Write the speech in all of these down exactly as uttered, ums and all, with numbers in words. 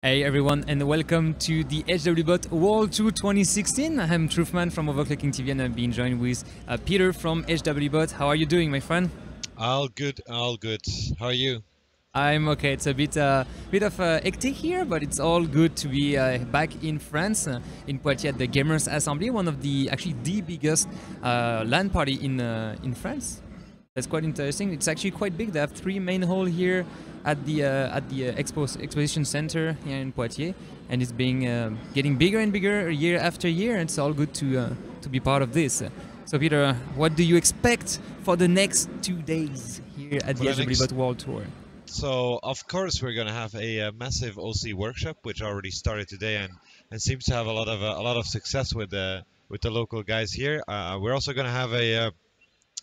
Hey everyone and welcome to the H W bot World Tour twenty sixteen. I'm Trouffman from Overclocking T V and I'm being joined with uh, Pieter from H W bot. How are you doing, my friend? All good, all good. How are you? I'm okay. It's a bit uh, bit of uh, hectic here, but it's all good to be uh, back in France, uh, in Poitiers at the Gamers Assembly, one of the actually the biggest uh, LAN party in uh, in France. That's quite interesting. It's actually quite big. They have three main halls here at the uh, at the uh, Expo Exposition Center here in Poitiers, and it's being uh, getting bigger and bigger year after year. And it's all good to uh, to be part of this. So, Pieter, what do you expect for the next two days here at the H W bot World Tour? So, of course, we're going to have a, a massive O C workshop, which already started today and and seems to have a lot of uh, a lot of success with the with the local guys here. Uh, we're also going to have a uh,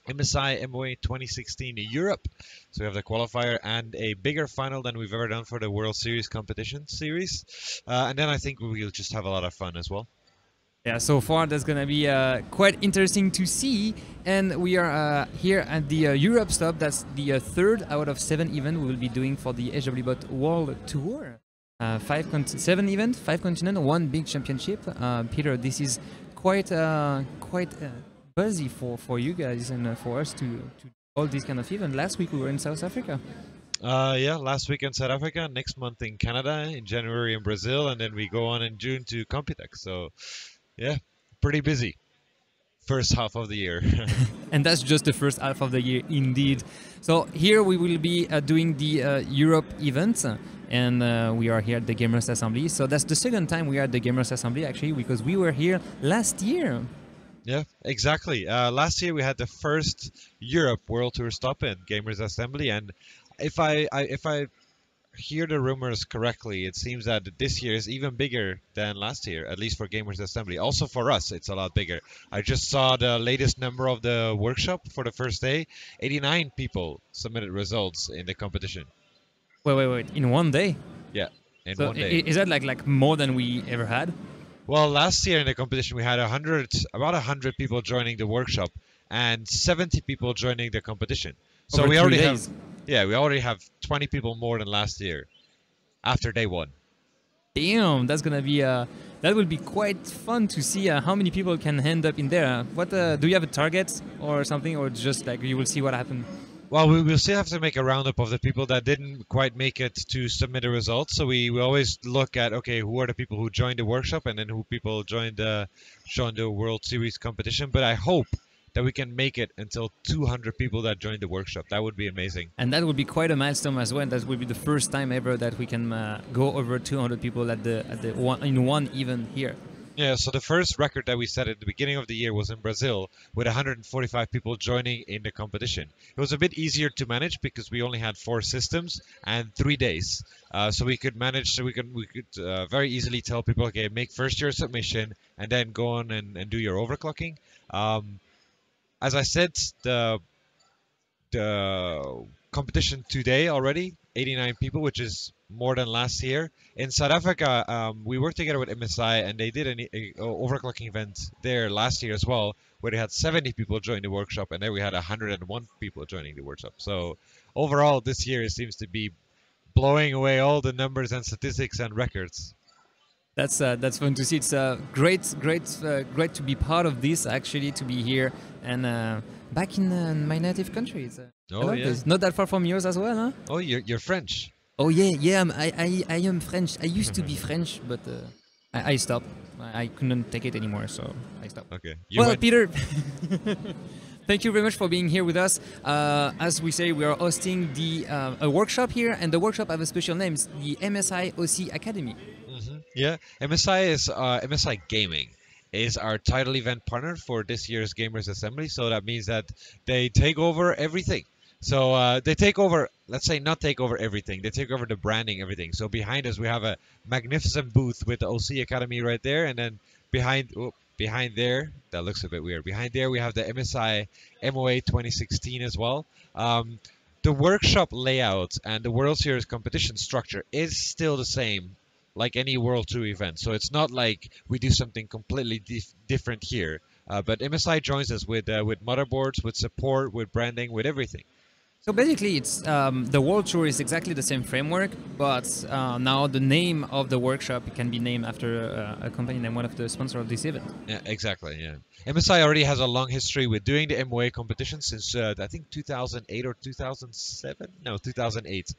M S I M O A twenty sixteen Europe, so we have the qualifier and a bigger final than we've ever done for the World Series competition series, uh, and then I think we'll just have a lot of fun as well. Yeah, so far that's gonna be uh, quite interesting to see, and we are uh, here at the uh, Europe stop. That's the uh, third out of seven event we will be doing for the H W bot World Tour. Uh, five con seven event, five continent, one big championship. Uh, Pieter, this is quite uh, quite. Uh, Busy for for you guys and uh, for us to to all these kind of event. Last week we were in South Africa. Uh, yeah, last week in South Africa. Next month in Canada, in January in Brazil, and then we go on in June to Computex. So, yeah, pretty busy first half of the year. And that's just the first half of the year, indeed. So here we will be uh, doing the uh, Europe event. And uh, we are here at the Gamers Assembly. So that's the second time we are at the Gamers Assembly actually, because we were here last year. Yeah, exactly. Uh, last year we had the first Europe World Tour stop in Gamers Assembly, and if I, I if I hear the rumors correctly, it seems that this year is even bigger than last year, at least for Gamers Assembly. Also for us, it's a lot bigger. I just saw the latest number of the workshop for the first day. eighty-nine people submitted results in the competition. Wait, wait, wait! In one day? Yeah, in so one day. Is that like like more than we ever had? Well, last year in the competition we had a hundred, about a hundred people joining the workshop, and seventy people joining the competition. So Over we already days. have, yeah, we already have twenty people more than last year, after day one. Damn, that's gonna be uh, that will be quite fun to see uh, how many people can end up in there. What uh, do you have a target or something, or just like you will see what happens? Well, we will still have to make a roundup of the people that didn't quite make it to submit the results. So we, we always look at, okay, who are the people who joined the workshop and then who people joined the, joined the World Series competition. But I hope that we can make it until two hundred people that joined the workshop. That would be amazing. And that would be quite a milestone as well. That would be the first time ever that we can uh, go over two hundred people at the, at the one, in one event here. Yeah, so the first record that we set at the beginning of the year was in Brazil with one hundred forty-five people joining in the competition. It was a bit easier to manage because we only had four systems and three days. Uh, so we could manage, so we could, we could uh, very easily tell people, okay, make first your submission and then go on and, and do your overclocking. Um, as I said, the, the competition today already, eighty-nine people, which is more than last year. In South Africa, um, we worked together with M S I and they did an a, a overclocking event there last year as well, where they had seventy people join the workshop and then we had one hundred one people joining the workshop. So overall this year it seems to be blowing away all the numbers and statistics and records. That's uh, that's fun to see. It's uh, great, great, uh, great to be part of this. Actually, to be here and uh, back in uh, my native country. Uh, oh yeah, this. Not that far from yours as well, huh? Oh, you're you're French. Oh yeah, yeah. I'm, I I I am French. I used to be French, but uh, I, I stopped. I, I couldn't take it anymore, so I stopped. Okay. You well, went. Pieter. Thank you very much for being here with us. Uh, as we say, we are hosting the uh, a workshop here, and the workshop have a special name. It's the M S I O C Academy. Mm-hmm. Yeah, M S I is uh, M S I Gaming is our title event partner for this year's Gamers Assembly. So that means that they take over everything. So uh, they take over, let's say not take over everything, they take over the branding, everything. So behind us, we have a magnificent booth with the O C Academy right there. And then behind, oh, behind there, that looks a bit weird. Behind there, we have the M S I M O A twenty sixteen as well. Um, the workshop layout and the World Series competition structure is still the same like any World Tour event. So it's not like we do something completely dif different here. Uh, but M S I joins us with, uh, with motherboards, with support, with branding, with everything. So basically, it's um, the world tour is exactly the same framework, but uh, now the name of the workshop can be named after uh, a company named one of the sponsors of this event. Yeah, exactly. Yeah, M S I already has a long history with doing the M O A competition since uh, I think two thousand eight or two thousand seven. No, two thousand eight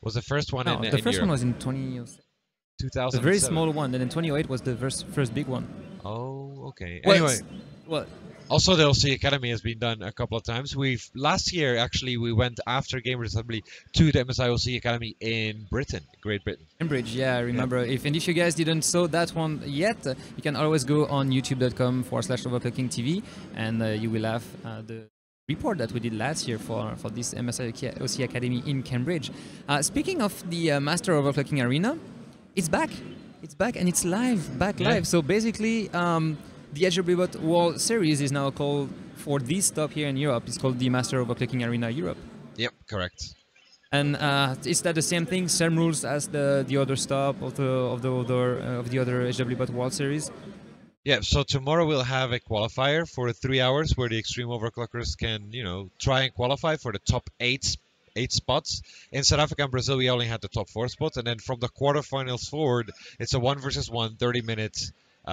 was the first one. No, in, the in first Europe. One was in two thousand seven. A very small one, and then twenty oh eight was the first first big one. Oh, okay. Well, anyway, well. Also, the L C Academy has been done a couple of times. We've last year actually we went after Gamers Assembly to the M S I L C Academy in Britain, Great Britain. Cambridge, yeah, I remember. Yeah. If and if you guys didn't saw that one yet, uh, you can always go on youtube.com forward slash Overclocking TV, and uh, you will have uh, the report that we did last year for for this M S I L C Academy in Cambridge. Uh, speaking of the uh, Master Overclocking Arena, it's back, it's back, and it's live, back yeah. live. So basically. Um, The H W B O T World Series is now called, for this stop here in Europe, it's called the Master Overclocking Arena Europe. Yep, correct. And uh, is that the same thing, same rules as the the other stop of the of the other uh, of the other H W B O T World Series? Yeah. So tomorrow we'll have a qualifier for three hours where the extreme overclockers can, you know, try and qualify for the top eight eight spots. In South Africa and Brazil, we only had the top four spots, and then from the quarterfinals forward, it's a one versus one, thirty minutes.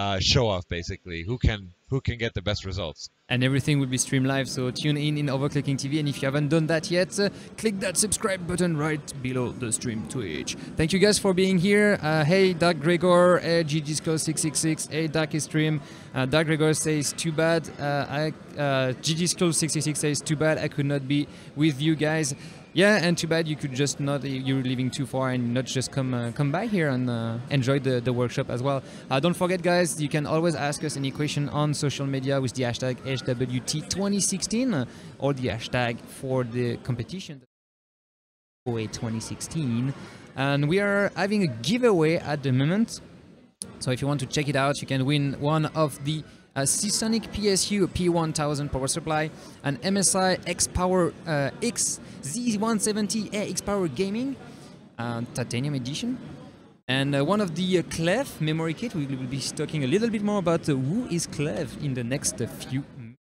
Uh, show off basically who can who can get the best results, and everything will be streamed live, so tune in in Overclocking T V, and if you haven't done that yet, uh, click that subscribe button right below the stream Twitch. Thank you guys for being here. Uh, hey Doug Gregor, hey G G's Close six six six, hey Ducky Stream. uh, Doug Gregor says too bad uh, I, uh, G G's Close six six six says too bad I could not be with you guys. Yeah, and too bad you could just not, you're living too far and not just come uh, come by here and uh, enjoy the, the workshop as well. Uh, don't forget guys, you can always ask us any question on social media with the hashtag H W T twenty sixteen or the hashtag for the competition twenty sixteen. And we are having a giveaway at the moment, so if you want to check it out, you can win one of the a Seasonic P S U P one thousand power supply, an M S I X-Power uh, X Z one seventy A X-POWER GAMING uh, TITANIUM EDITION, and uh, one of the uh, Clevv memory kit. We will be talking a little bit more about uh, who is Clevv in the next uh, few minutes,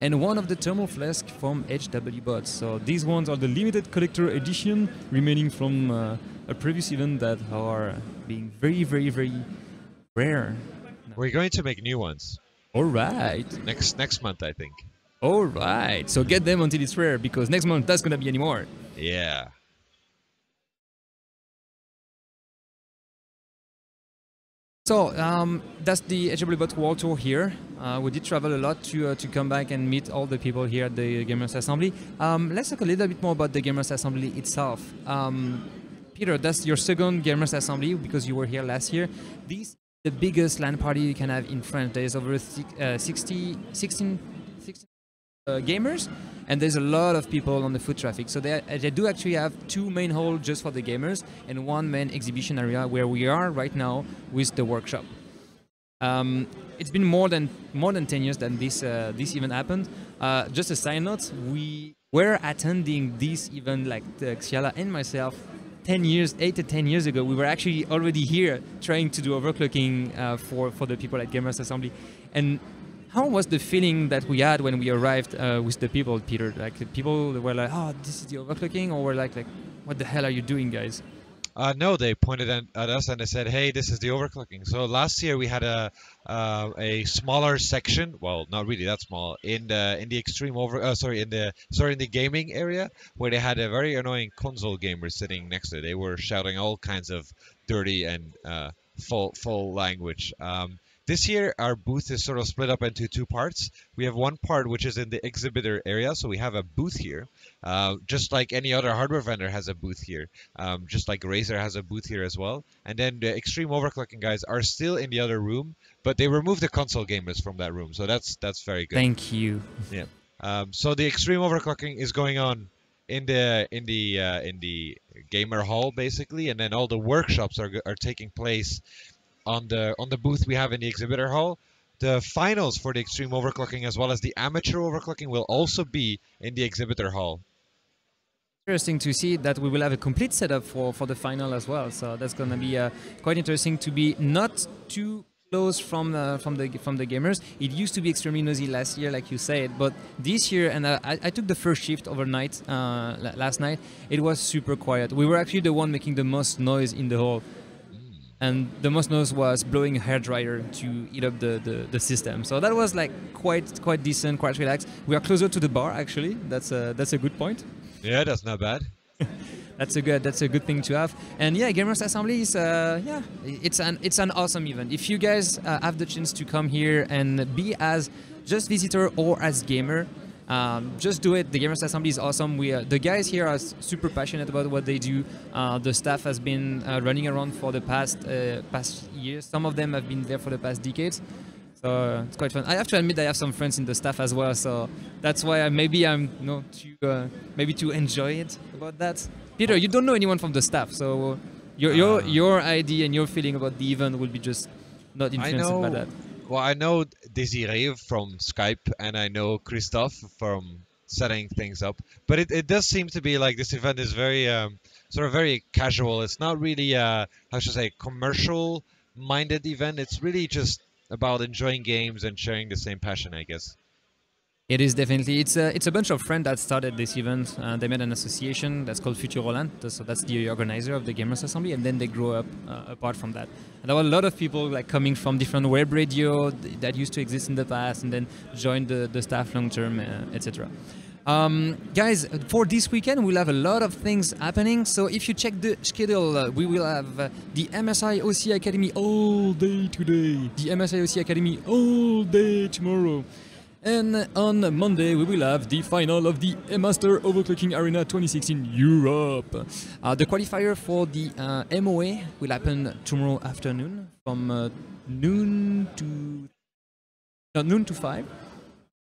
and one of the thermal flask from H W B O T. So these ones are the limited collector edition remaining from uh, a previous event that are being very very very rare. We're going to make new ones. All right. Next next month, I think. All right. So get them until it's rare, because next month that's gonna be anymore. Yeah. So um, that's the H W B O T World Tour here. Uh, we did travel a lot to uh, to come back and meet all the people here at the Gamers Assembly. Um, let's talk a little bit more about the Gamers Assembly itself. Um, Pieter, that's your second Gamers Assembly because you were here last year. These. The biggest LAN party you can have in France. There's over uh, sixty, sixteen, sixteen uh, gamers, and there's a lot of people on the foot traffic. So they, they do actually have two main halls just for the gamers and one main exhibition area where we are right now with the workshop. Um, it's been more than more than ten years that this uh, this event happened. Uh, just a side note, we were attending this event, like uh, Xyala and myself, ten years, eight to ten years ago. We were actually already here trying to do overclocking uh, for, for the people at Gamers Assembly. And how was the feeling that we had when we arrived uh, with the people, Pieter? Like, people were like, oh, this is the overclocking, or were like, like what the hell are you doing, guys? Uh, no, they pointed at us and they said, hey, this is the overclocking. So last year we had a uh, a smaller section, well, not really that small, in the in the extreme over uh, sorry in the sorry in the gaming area, where they had a very annoying console gamer sitting next to it. They were shouting all kinds of dirty and uh, full full language. Um, This year, our booth is sort of split up into two parts. We have one part which is in the exhibitor area, so we have a booth here, uh, just like any other hardware vendor has a booth here, um, just like Razer has a booth here as well. And then the extreme overclocking guys are still in the other room, but they removed the console gamers from that room, so that's that's very good. Thank you. Yeah. Um, so the extreme overclocking is going on in the in the uh, in the gamer hall basically, and then all the workshops are are taking place. On the on the booth we have in the exhibitor hall. The finals for the extreme overclocking as well as the amateur overclocking will also be in the exhibitor hall. Interesting to see that we will have a complete setup for for the final as well. So that's going to be uh, quite interesting to be not too close from the, from the from the gamers. It used to be extremely noisy last year, like you said, but this year, and I, I took the first shift overnight uh, last night. It was super quiet. We were actually the one making the most noise in the hall, and the most noise was blowing a hairdryer to eat up the, the the system. So that was like quite quite decent, quite relaxed. We are closer to the bar actually. That's a that's a good point. Yeah, that's not bad. That's a good. That's a good thing to have. And yeah, Gamers Assembly is uh, yeah, it's an it's an awesome event. If you guys uh, have the chance to come here and be as just visitor or as gamer, um, just do it. The Gamers Assembly is awesome. We uh, the guys here are super passionate about what they do. Uh, the staff has been uh, running around for the past uh, past years. Some of them have been there for the past decades. So uh, it's quite fun. I have to admit I have some friends in the staff as well. So that's why I, maybe I'm you know, too uh, maybe to enjoy it about that. Pieter, you don't know anyone from the staff, so your your your idea and your feeling about the event will be just not influenced I know, by that. Well, I know Desiree from Skype, and I know Christophe from setting things up. But it, it does seem to be like this event is very um, sort of very casual. It's not really a, how should I say, commercial-minded event. It's really just about enjoying games and sharing the same passion, I guess. It is definitely. It's a, it's a bunch of friends that started this event. Uh, they made an association that's called Futuroland. So that's the organizer of the Gamers Assembly. And then they grew up uh, apart from that. And there were a lot of people like coming from different web radio th that used to exist in the past and then joined the, the staff long-term, uh, et cetera. Um, guys, for this weekend, we'll have a lot of things happening. So if you check the schedule, uh, we will have uh, the M S I O C Academy all day today. The M S I O C Academy all day tomorrow. And on Monday, we will have the final of the Master Overclocking Arena twenty sixteen Europe. Uh, the qualifier for the uh, M O A will happen tomorrow afternoon from uh, noon to no, noon to five.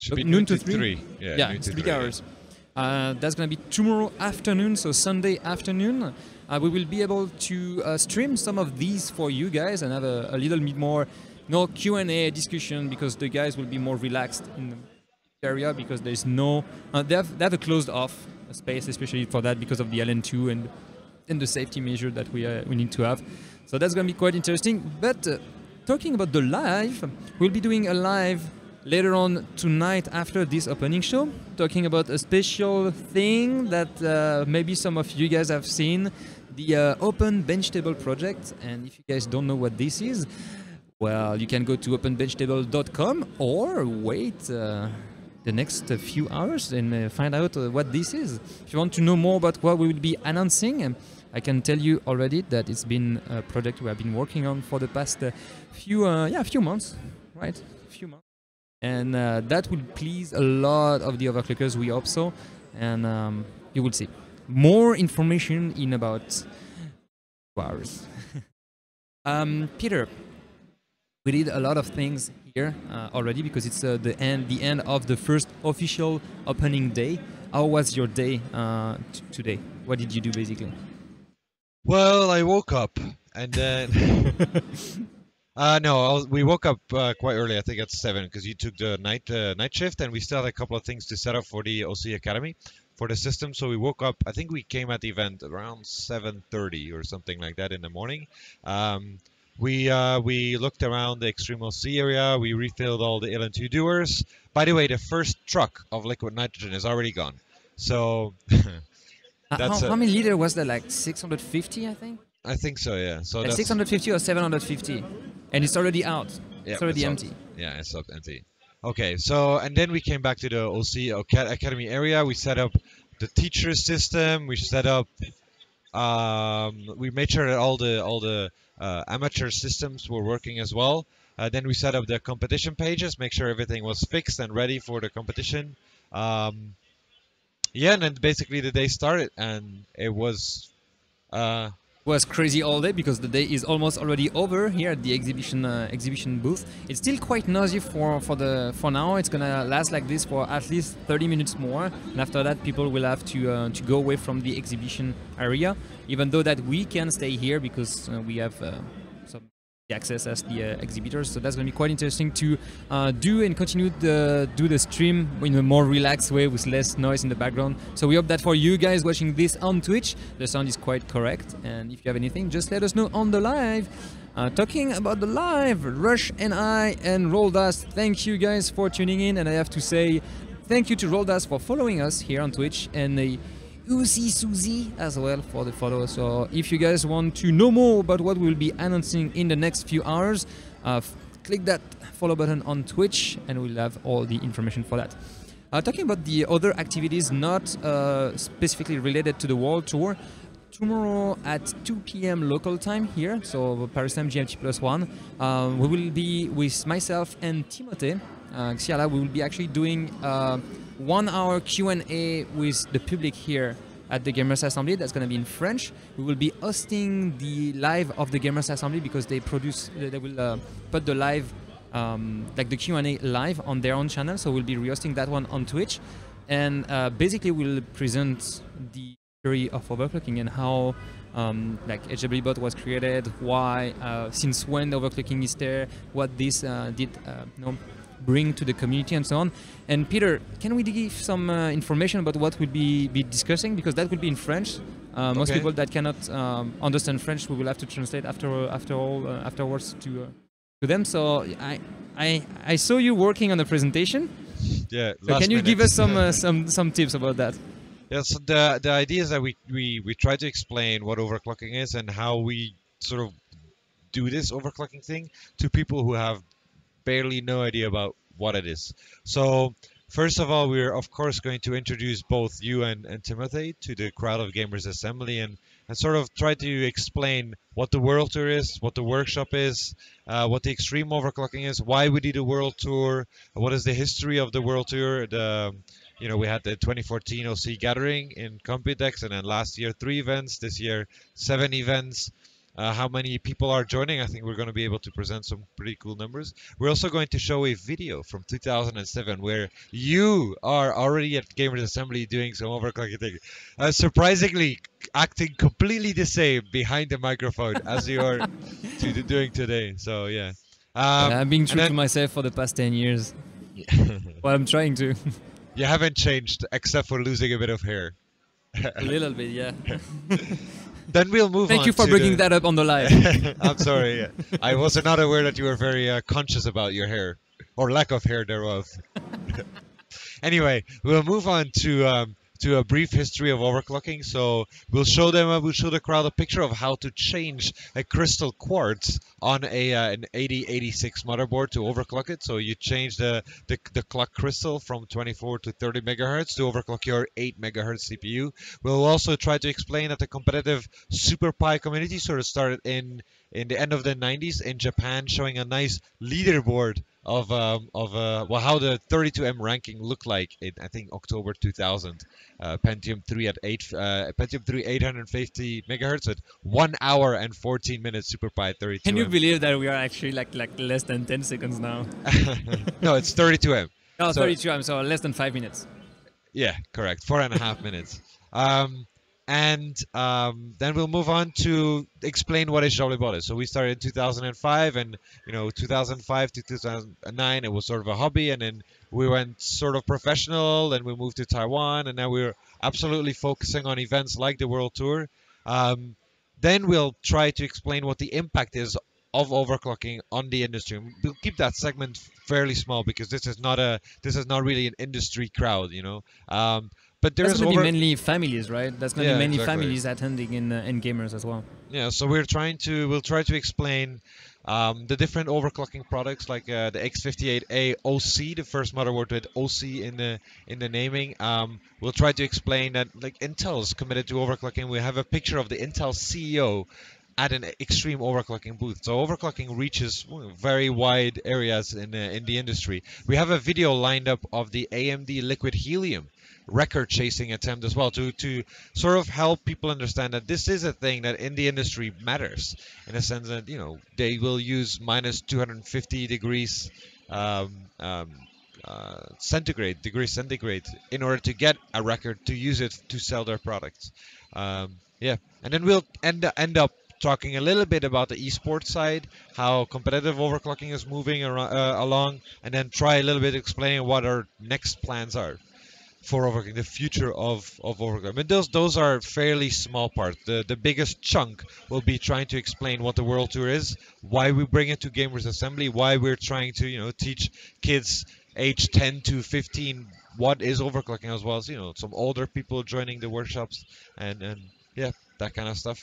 Should be noon, noon to three. three. Yeah, yeah noon it's to three hours. Yeah. Uh, that's going to be tomorrow afternoon, so Sunday afternoon. Uh, we will be able to uh, stream some of these for you guys and have a, a little bit more no Q and A discussion because the guys will be more relaxed in the area because there's no uh, they have they have a closed off space especially for that because of the L N two and and the safety measure that we uh, we need to have. So that's going to be quite interesting. But uh, talking about the live, we'll be doing a live later on tonight after this opening show, talking about a special thing that uh, maybe some of you guys have seen, the uh, Open Bench Table project. And if you guys don't know what this is, well, you can go to Open Bench Table dot com or wait uh, the next uh, few hours and uh, find out uh, what this is. If you want to know more about what we will be announcing, um, I can tell you already that it's been a project we have been working on for the past uh, few, uh, yeah, few months, right? Few months, and uh, that will please a lot of the overclockers. We hope so, and um, you will see more information in about two hours. um, Pieter. We did a lot of things here uh, already because it's uh, the end the end of the first official opening day. How was your day uh, today? What did you do basically? Well, I woke up and then uh, no, I was, we woke up uh, quite early. I think at seven because you took the night uh, night shift, and we still had a couple of things to set up for the O C Academy for the system. So we woke up. I think we came at the event around seven thirty or something like that in the morning. Um, We uh, we looked around the Extreme O C area. We refilled all the L N two doers. By the way, the first truck of liquid nitrogen is already gone. So that's uh, how, how many liter was that? Like six hundred fifty, I think. I think so. Yeah. So that's six hundred fifty or seven hundred fifty, and it's already out. Yeah, it's already it's empty. Out. Yeah, it's empty. Okay. So and then we came back to the O C Academy area. We set up the teacher system. We set up. Um, we made sure that all the all the Uh, amateur systems were working as well. Uh, then we set up the competition pages, make sure everything was fixed and ready for the competition. Um, yeah, and then basically the day started, and it was uh, was crazy all day because the day is almost already over here at the exhibition uh, exhibition booth. It's still quite noisy for for the for now. It's gonna last like this for at least thirty minutes more, and after that, people will have to uh, to go away from the exhibition area. Even though that we can stay here because uh, we have uh, some the access as the uh, exhibitors. So that's going to be quite interesting to uh, do and continue to do the stream in a more relaxed way with less noise in the background. So we hope that for you guys watching this on Twitch, the sound is quite correct. And if you have anything, just let us know on the live. Uh, talking about the live, Rush and I and Roldas, thank you guys for tuning in. And I have to say thank you to Roldas for following us here on Twitch, and uh, Uzi Suzy as well for the follow. So if you guys want to know more about what we'll be announcing in the next few hours, uh, click that follow button on Twitch and we'll have all the information for that. Uh, talking about the other activities not uh, specifically related to the World Tour, tomorrow at two P M local time here, so Paris time G M T plus one, uh, we will be with myself and Timothée, uh, Xyala. We will be actually doing uh, one hour Q and A with the public here at the Gamers Assembly. That's going to be in French. We will be hosting the live of the Gamers Assembly because they produce, they will uh, put the live, um, like the Q and A live on their own channel. So we'll be rehosting that one on Twitch. And uh, basically we'll present the theory of overclocking and how um, like H W bot was created, why, uh, since when overclocking is there, what this uh, did uh, you know, bring to the community and so on. And Peter, can we give some uh, information about what we'll be, be discussing? Because that will be in French. Uh, most okay. people that cannot um, understand French, we will have to translate after after all uh, afterwards to uh, to them. So I I I saw you working on the presentation. Yeah. So can you minute. give us some uh, some some tips about that? Yeah. So the the idea is that we we we try to explain what overclocking is and how we sort of do this overclocking thing to people who have barely no idea about what it is. So first of all, we're of course going to introduce both you and, and Timothée to the crowd of Gamers Assembly and, and sort of try to explain what the World Tour is, what the workshop is, uh, what the extreme overclocking is, why we did a World Tour, what is the history of the World Tour. The, you know, we had the twenty fourteen O C gathering in Computex, and then last year three events, this year seven events. Uh, how many people are joining? I think we're going to be able to present some pretty cool numbers. We're also going to show a video from two thousand seven where you are already at Gamers Assembly doing some overclocking, uh, surprisingly acting completely the same behind the microphone as you are to, to doing today. So yeah, um, yeah I'm being true then, to myself for the past ten years. Well, I'm trying to. You haven't changed except for losing a bit of hair. A little bit, yeah. Then we'll move Thank on. Thank you for bringing the... that up on the live. I'm sorry. Yeah. I was not aware that you were very uh, conscious about your hair or lack of hair thereof. Anyway, we'll move on to um, to a brief history of overclocking. So we'll show them, uh, we'll show the crowd a picture of how to change a crystal quartz on a uh, an eighty eighty-six motherboard to overclock it. So you change the, the the clock crystal from twenty-four to thirty megahertz to overclock your eight megahertz C P U. We'll also try to explain that the competitive Super Pi community sort of started in in the end of the nineties in Japan, showing a nice leaderboard of um, of uh, well, how the thirty-two M ranking looked like in, I think, October two thousand. Uh, Pentium three at eight, uh, Pentium three eight hundred fifty megahertz at one hour and fourteen minutes. Super Pi thirty-two M. Can you believe that we are actually like like less than ten seconds now? No, it's thirty-two M. No, so, thirty-two M, so less than five minutes. Yeah, correct. Four and a half minutes. Um, And um, then we'll move on to explain what H W bot is. So we started in two thousand five, and you know, two thousand five to two thousand nine, it was sort of a hobby, and then we went sort of professional, and we moved to Taiwan, and now we're absolutely focusing on events like the World Tour. Um, then we'll try to explain what the impact is of overclocking on the industry. We'll keep that segment fairly small because this is not a this is not really an industry crowd, you know. Um, But there's over... mainly families, right? That's going to yeah, be many exactly. families attending in, uh, in Gamers as well. Yeah, so we're trying to we'll try to explain um, the different overclocking products, like uh, the X fifty-eight A O C, the first motherboard with O C in the in the naming. Um, we'll try to explain that like Intel's committed to overclocking. We have a picture of the Intel C E O at an extreme overclocking booth. So overclocking reaches very wide areas in the, in the industry. We have a video lined up of the A M D Liquid Helium record chasing attempt as well, to to sort of help people understand that this is a thing that in the industry matters, in a sense that, you know, they will use minus two hundred fifty degrees um, um, uh, centigrade degrees centigrade in order to get a record, to use it to sell their products. Um, yeah, and then we'll end end up talking a little bit about the esports side, how competitive overclocking is moving around, uh, along, and then try a little bit explaining what our next plans are for overclocking, the future of, of overclocking. But those those are fairly small parts. The, the biggest chunk will be trying to explain what the World Tour is, why we bring it to Gamers Assembly, why we're trying to, you know, teach kids age ten to fifteen what is overclocking, as well as, you know, some older people joining the workshops and, and yeah, that kind of stuff.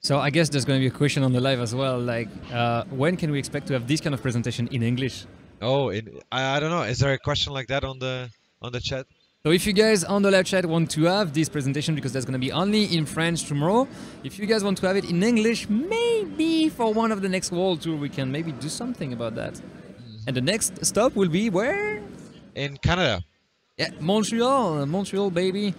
So I guess there's going to be a question on the live as well, like uh, when can we expect to have this kind of presentation in English? Oh, it, I, I don't know. Is there a question like that on the on the chat? So if you guys on the live chat want to have this presentation, because that's going to be only in French tomorrow, if you guys want to have it in English, maybe for one of the next World Tour, we can maybe do something about that. Mm-hmm. And the next stop will be where? In Canada. Yeah, Montreal, Montreal, baby,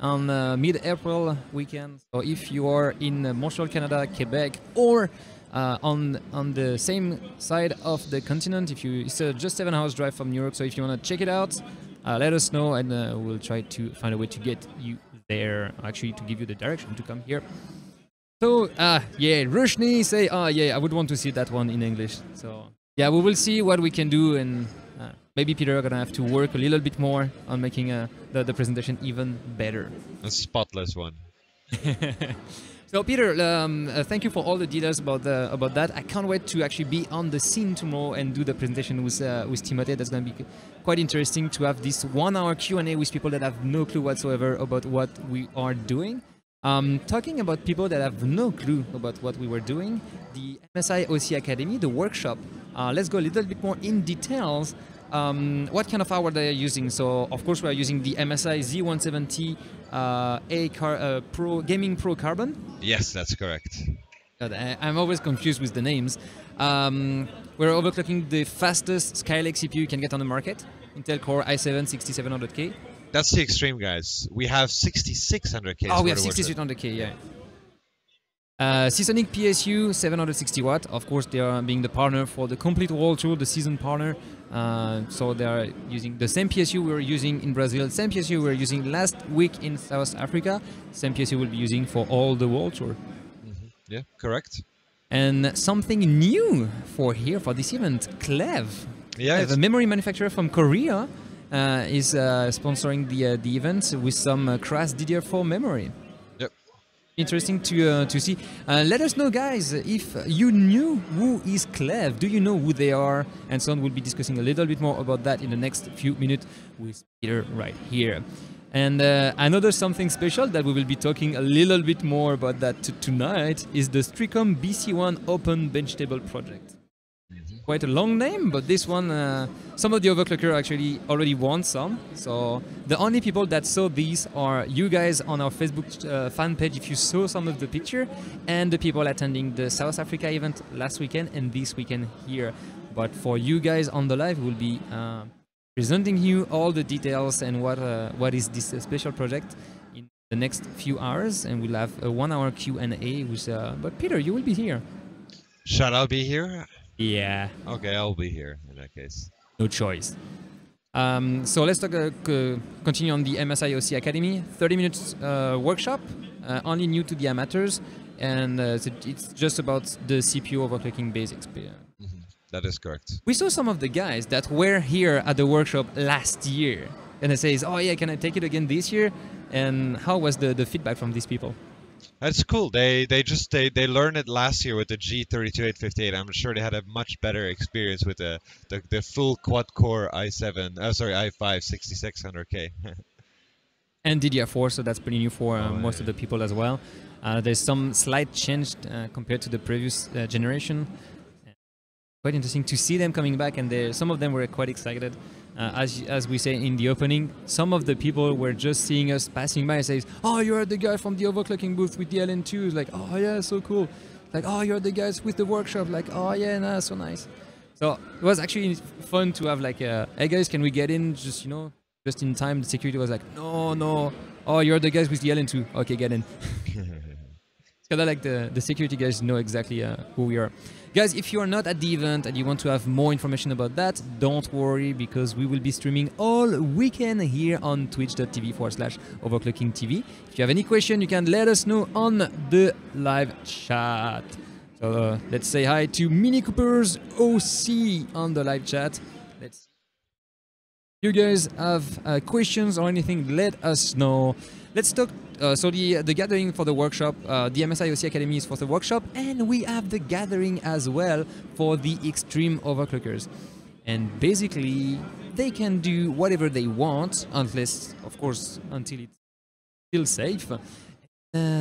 on uh, mid-April weekend. So if you are in uh, Montreal, Canada, Quebec, or uh, on on the same side of the continent, if you it's uh, just seven hours drive from Europe. So if you want to check it out, uh, let us know, and uh, we'll try to find a way to get you there. Actually, to give you the direction to come here. So uh, yeah, Rushni say, oh yeah, I would want to see that one in English. So yeah, we will see what we can do, and. Uh, maybe Pieter are gonna have to work a little bit more on making uh, the, the presentation even better. A spotless one. So Pieter, um, uh, thank you for all the details about the, about that. I can't wait to actually be on the scene tomorrow and do the presentation with uh, with Timothée. That's gonna be quite interesting to have this one-hour Q and A with people that have no clue whatsoever about what we are doing. Um, talking about people that have no clue about what we were doing, the M S I O C Academy, the workshop. Uh, let's go a little bit more in details. Um, what kind of hour they are using? So of course we are using the M S I Z one seventy uh, A car, uh, Pro Gaming Pro Carbon. Yes, that's correct. God, I, I'm always confused with the names. Um, we're overclocking the fastest Skylake C P U you can get on the market, Intel Core i seven sixty-seven hundred K. That's the extreme, guys. We have sixty-six hundred K. Oh, we have sixty-six hundred K, yeah. Uh, Seasonic P S U seven hundred sixty watt. Of course, they are being the partner for the complete World Tour, the season partner. Uh, so they are using the same P S U we were using in Brazil, same P S U we were using last week in South Africa, same P S U we'll be using for all the World Tour. Mm-hmm. Yeah, correct. And something new for here for this event, Clevv. Yeah, the memory manufacturer from Korea uh, is uh, sponsoring the uh, the event with some uh, crass D D R four memory. Interesting to uh, to see. Uh, let us know, guys, if you knew who is Clevv. Do you know who they are? And so on. We'll be discussing a little bit more about that in the next few minutes with Pieter right here. And uh, another something special that we will be talking a little bit more about that tonight is the Streacom B C one Open Bench Table project. Quite a long name, but this one, uh, some of the overclockers actually already won some. So the only people that saw these are you guys on our Facebook uh, fan page, if you saw some of the picture, and the people attending the South Africa event last weekend and this weekend here. But for you guys on the live, we'll be uh, presenting you all the details and what uh, what is this uh, special project in the next few hours, and we'll have a one-hour Q and A with. Uh, but Pieter, you will be here. Shall I be here? Yeah. Okay, I'll be here in that case. No choice. Um, so let's talk, uh, continue on the M S I O C Academy. thirty minutes uh, workshop, uh, only new to the amateurs, and uh, it's just about the C P U overclocking basics. Mm-hmm. That is correct. We saw some of the guys that were here at the workshop last year, and they say, "Oh yeah, can I take it again this year?" And how was the the feedback from these people? That's cool. They they just they, they learned it last year with the G three two eight five eight. I'm sure they had a much better experience with the the, the full quad core i seven. Uh, sorry, i five sixty-six hundred K. And D D R four, so that's pretty new for uh, oh, most yeah. of the people as well. Uh, there's some slight change uh, compared to the previous uh, generation. Quite interesting to see them coming back, and they, some of them were quite excited. Uh, as, as we say in the opening, some of the people were just seeing us passing by and says, "Oh, you're the guy from the overclocking booth with the L N two. Like, oh yeah, so cool. Like, oh, you're the guys with the workshop. Like, oh yeah, nah, so nice. So it was actually fun to have like, a, hey guys, can we get in? Just, you know, just in time. The security was like, no, no. Oh, you're the guys with the L N two. Okay, get in. Kinda like the, the security guys know exactly uh, who we are. Guys, if you are not at the event and you want to have more information about that, don't worry, because we will be streaming all weekend here on twitch dot t v forward slash overclocking T V. If you have any question, you can let us know on the live chat. So uh, let's say hi to Mini Coopers O C on the live chat. Let's. You guys have uh, questions or anything, let us know. Let's talk. Uh, so the the gathering for the workshop, uh, the M S I O C Academy is for the workshop, and we have the gathering as well for the extreme overclockers. And basically, they can do whatever they want, unless, of course, until it's still safe. Uh,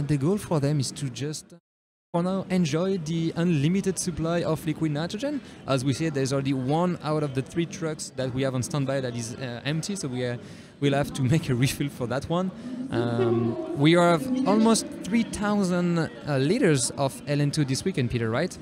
the goal for them is to just, for now, enjoy the unlimited supply of liquid nitrogen. As we said, there's already one out of the three trucks that we have on standby that is uh, empty, so we are. We'll have to make a refill for that one. Um, we have almost three thousand uh, liters of L N two this weekend, Pieter, right?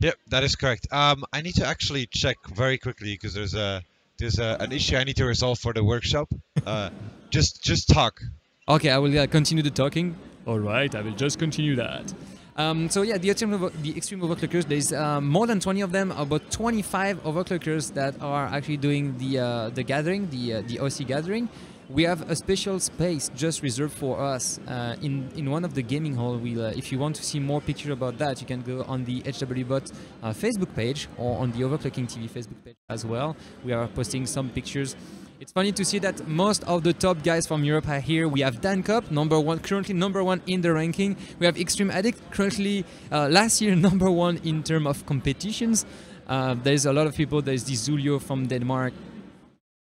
Yep, that is correct. Um, I need to actually check very quickly because there's a there's a, an issue I need to resolve for the workshop. Uh, just just talk. Okay, I will uh, continue the talking. All right, I will just continue that. Um, so yeah, the extreme, over the extreme overclockers, there's uh, more than twenty of them, about twenty-five overclockers that are actually doing the uh, the gathering, the uh, the O C gathering. We have a special space just reserved for us uh, in in one of the gaming hall. We, uh, if you want to see more pictures about that, you can go on the H W bot uh, Facebook page or on the Overclocking T V Facebook page as well. We are posting some pictures. It's funny to see that most of the top guys from Europe are here. We have Dancop, number one, currently number one in the ranking. We have Extreme Addict, currently uh, last year number one in terms of competitions. Uh, there's a lot of people. There's the Zulio from Denmark.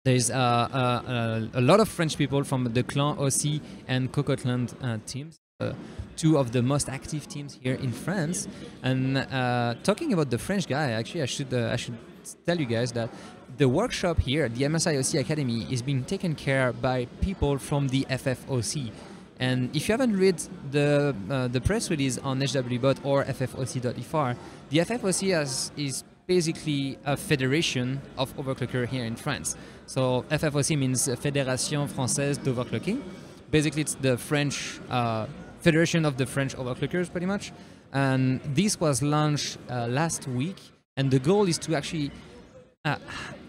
There's uh, uh, uh, a lot of French people from the Clan O C and Cocotland uh, teams. Uh, two of the most active teams here in France. And uh, talking about the French guy, actually, I should uh, I should tell you guys that the workshop here, the M S I O C Academy, is being taken care of by people from the F F O C. And if you haven't read the uh, the press release on H W bot or F F O C dot F R, the F F O C has, is basically a federation of overclockers here in France. So F F O C means Fédération Française d'Overclocking. Basically, it's the French uh, Federation of the French Overclockers, pretty much. And this was launched uh, last week. And the goal is to actually, uh,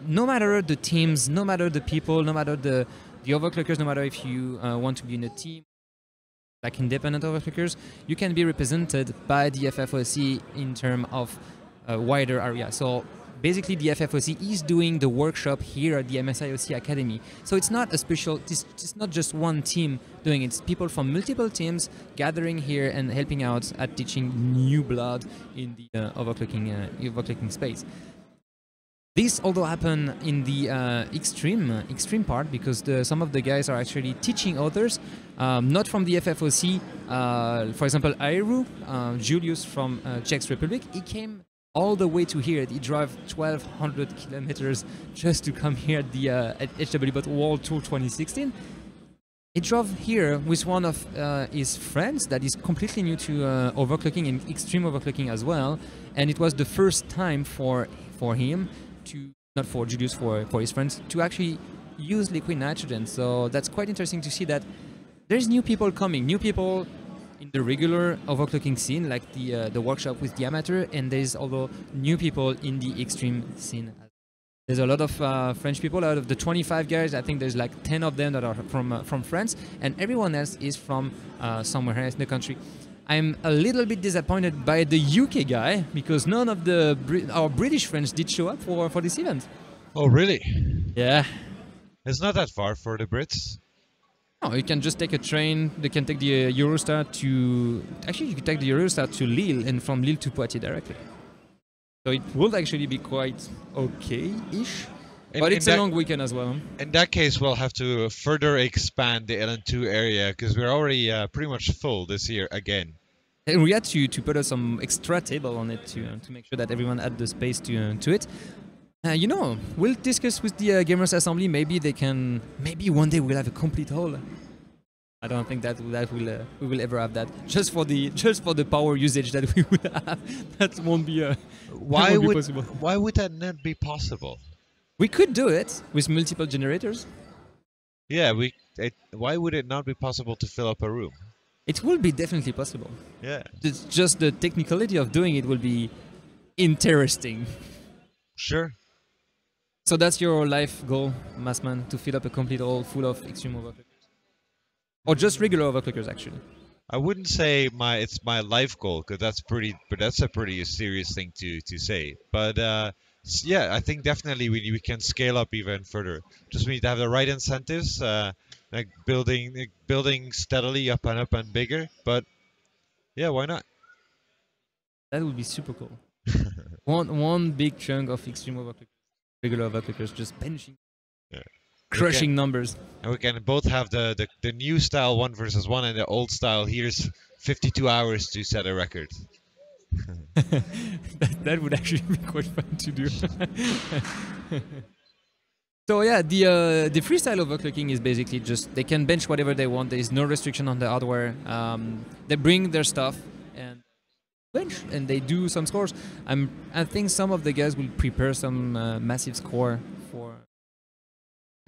no matter the teams, no matter the people, no matter the, the overclockers, no matter if you uh, want to be in a team, like independent overclockers, you can be represented by the F F O C in terms of a wider area. So basically the F F O C is doing the workshop here at the M S I O C Academy. So it's not a special, it's, it's not just one team doing it. It's people from multiple teams gathering here and helping out at teaching new blood in the uh, overclocking, uh, overclocking space. This also happened in the uh, extreme uh, extreme part because the, some of the guys are actually teaching others, um, not from the F F O C. Uh, for example, Airu, uh, Julius from uh, Czech Republic, he came all the way to here. He drove twelve hundred kilometers just to come here at the uh, at H W bot World Tour twenty sixteen. He drove here with one of uh, his friends that is completely new to uh, overclocking and extreme overclocking as well. And it was the first time for for him to, not for Julius, for for his friends to actually use liquid nitrogen. So that's quite interesting to see that there's new people coming, new people in the regular overclocking scene, like the uh, the workshop with the amateur, and there's also new people in the extreme scene. There's a lot of uh, French people. Out of the twenty-five guys, I think there's like ten of them that are from uh, from France, and everyone else is from uh, somewhere else in the country. I'm a little bit disappointed by the U K guy because none of the Brit our British friends did show up for for this event. Oh really? Yeah. It's not that far for the Brits. No, you can just take a train. They can take the uh, Eurostar to... Actually, you can take the Eurostar to Lille and from Lille to Poitiers directly. So it would actually be quite okay-ish. But it's a long weekend as well. In that case, we'll have to further expand the L N two area because we're already uh, pretty much full this year again. And we had to, to put some extra table on it to, uh, to make sure that everyone had the space to, uh, to it. Uh, you know, we'll discuss with the uh, Gamers Assembly. Maybe they can. Maybe one day we'll have a complete hall. I don't think that that will uh, we will ever have that. Just for the just for the power usage that we would have, that won't be. Uh, why won't would be possible. Why would that not be possible? We could do it with multiple generators. Yeah, we. It, why would it not be possible to fill up a room? It will be definitely possible. Yeah. It's just the technicality of doing it will be interesting. Sure. So that's your life goal, Massman, to fill up a complete hall full of extreme overclockers? Or just regular overclockers, actually? I wouldn't say my it's my life goal, because that's pretty, but that's a pretty serious thing to to say. But uh, yeah, I think definitely we we can scale up even further. Just we need to have the right incentives, uh, like building like building steadily up and up and bigger. But yeah, why not? That would be super cool. one one big chunk of extreme overclockers. Regular overclockers just benching, yeah. Crushing can, numbers. And we can both have the, the, the new style one versus one and the old style, here's fifty-two hours to set a record. that, that would actually be quite fun to do. So yeah, the, uh, the freestyle overclocking is basically just, they can bench whatever they want, there is no restriction on the hardware. Um, they bring their stuff and bench and they do some scores. I'm, I think some of the guys will prepare some uh, massive score for...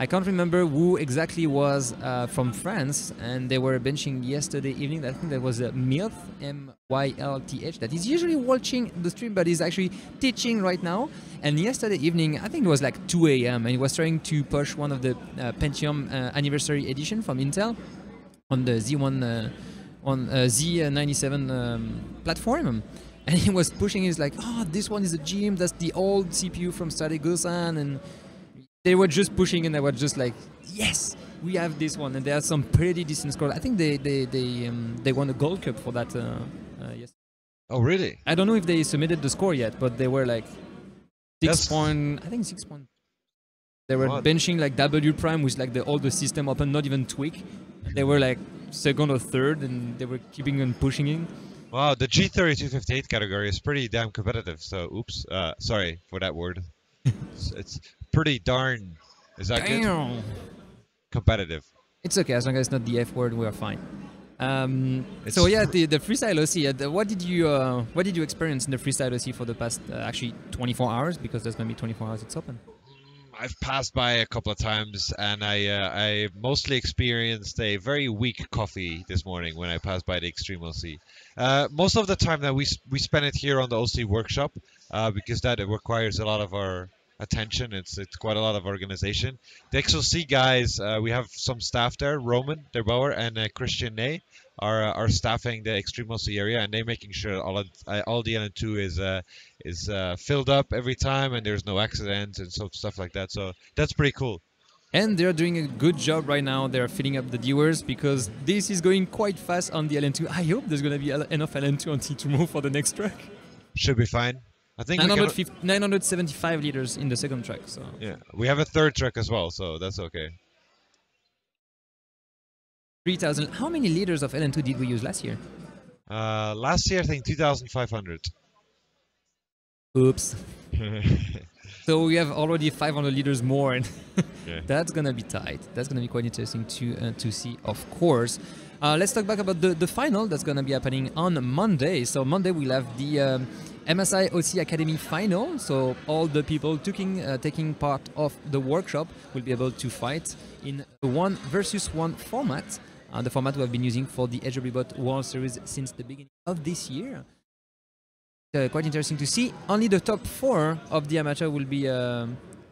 I can't remember who exactly was uh, from France, and they were benching yesterday evening. I think that was uh, Milth, M Y L T H, that is usually watching the stream but is actually teaching right now. And yesterday evening, I think it was like two A M, and he was trying to push one of the uh, Pentium uh, Anniversary Edition from Intel on the Z one... Uh, on uh, Z ninety-seven um, platform, and he was pushing. He's like, "Oh, this one is a G M. That's the old C P U from Stradigosan." And they were just pushing, and they were just like, "Yes, we have this one." And they had some pretty decent score. I think they they they um, they won a gold cup for that. Uh, uh, yes. Oh, really? I don't know if they submitted the score yet, but they were like six that's... point. I think six point. They were what? benching like W prime with like the older system open, not even tweak. They were like second or third, and they were keeping on pushing in. Wow, the G thirty-two fifty-eight category is pretty damn competitive, so oops, uh, sorry for that word. it's, it's pretty darn, is that damn. good? Competitive. It's okay, as long as it's not the F word, we are fine. Um, so yeah, the, the freestyle O C, uh, what did you uh, what did you experience in the freestyle O C for the past, uh, actually twenty-four hours, because there's going to be twenty-four hours it's open? I've passed by a couple of times, and I uh, I mostly experienced a very weak coffee this morning when I passed by the Extreme O C. Uh, most of the time that we we spend it here on the O C workshop, uh, because that it requires a lot of our attention. It's it's quite a lot of organization. The X O C guys, uh, we have some staff there. Roman Derbauer and uh, Christian Ney are uh, are staffing the Extreme O C area, and they're making sure all of, uh, all the L N two is. Uh, is uh, filled up every time, and there's no accidents and so, stuff like that, so that's pretty cool. And they're doing a good job right now, they're filling up the viewers, because this is going quite fast on the L N two. I hope there's going to be enough L N two until tomorrow for the next track. Should be fine. I think nine hundred seventy-five liters in the second track, so... Yeah, we have a third track as well, so that's okay. three thousand... How many liters of L N two did we use last year? Uh, last year, I think two thousand five hundred. Oops. So we have already five hundred liters more, and yeah. That's gonna be tight. That's gonna be quite interesting to uh, to see, of course. Uh, let's talk back about the the final that's gonna be happening on Monday. So Monday we'll have the um, M S I O C Academy final. So all the people taking uh, taking part of the workshop will be able to fight in one versus one format. Uh, the format we have been using for the H W B O T World Series since the beginning of this year. Uh, quite interesting to see. Only the top four of the amateur will be uh,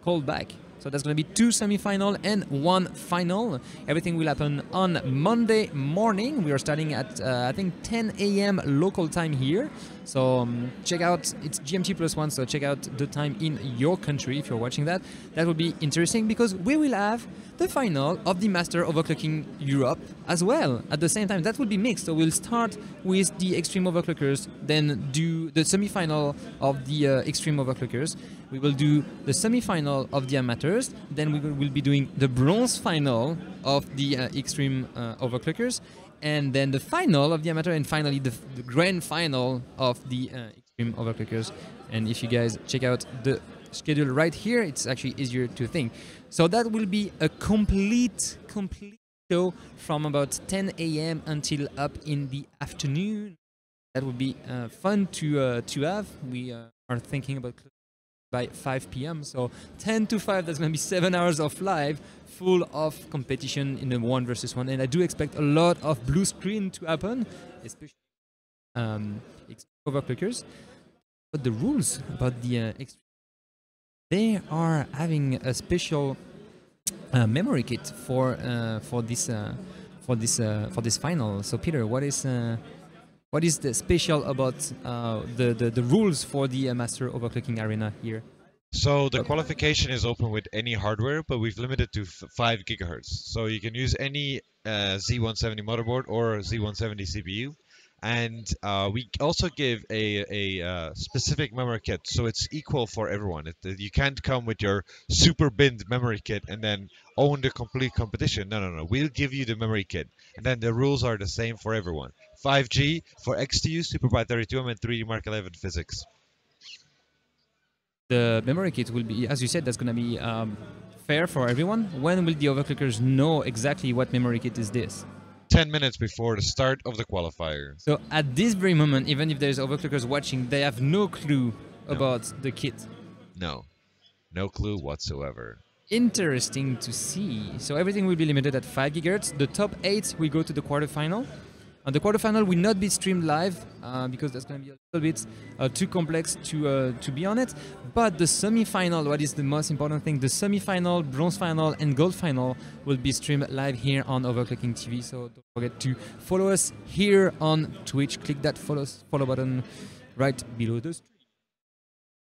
called back. So that's going to be two semi-final and one final. Everything will happen on Monday morning. We are starting at uh, I think ten A M local time here. So um, check out, it's G M T plus one. So check out the time in your country if you're watching that. That will be interesting because we will have the final of the Master Overclocking Europe as well at the same time. That will be mixed. So we'll start with the Extreme Overclockers, then do the semi-final of the uh, Extreme Overclockers. We will do the semi-final of the Amateurs. Then we will we'll be doing the Bronze Final of the uh, Extreme uh, Overclockers. And then the final of the Amateur, and finally the, the Grand Final of the uh, Extreme Overclockers. And if you guys check out the schedule right here, it's actually easier to think. So that will be a complete, complete show from about ten A M until up in the afternoon. That would be uh, fun to uh, to have. We uh, are thinking about by five P M So ten to five, that's going to be seven hours of live, full of competition in the one versus one. And I do expect a lot of blue screen to happen, especially um, overclockers. But the rules about the uh, extreme, they are having a special uh, memory kit for uh, for this uh, for this uh, for this final. So Pieter, what is uh, What is the special about uh, the, the, the rules for the uh, Master Overclocking Arena here? So the okay. qualification is open with any hardware, but we've limited to five gigahertz. So you can use any uh, Z one seventy motherboard or Z one seventy C P U. And uh, we also give a, a uh, specific memory kit, so it's equal for everyone. It, you can't come with your super binned memory kit and then own the complete competition. No, no, no. We'll give you the memory kit, and then the rules are the same for everyone. five G for X T U, Super Pi thirty-two M, and three D Mark eleven physics. The memory kit will be, as you said, that's going to be um, fair for everyone. When will the overclockers know exactly what memory kit is this? ten minutes before the start of the qualifier. So at this very moment, even if there's overclockers watching, they have no clue no. about the kit. No, no clue whatsoever. Interesting to see. So everything will be limited at five gigahertz. The top eight will go to the quarterfinal. And the quarterfinal will not be streamed live uh, because that's going to be a little bit uh, too complex to uh, to be on it. But the semi-final, what is the most important thing, the semi-final, bronze final, and gold final will be streamed live here on Overclocking T V. So don't forget to follow us here on Twitch. Click that follow follow button right below the stream.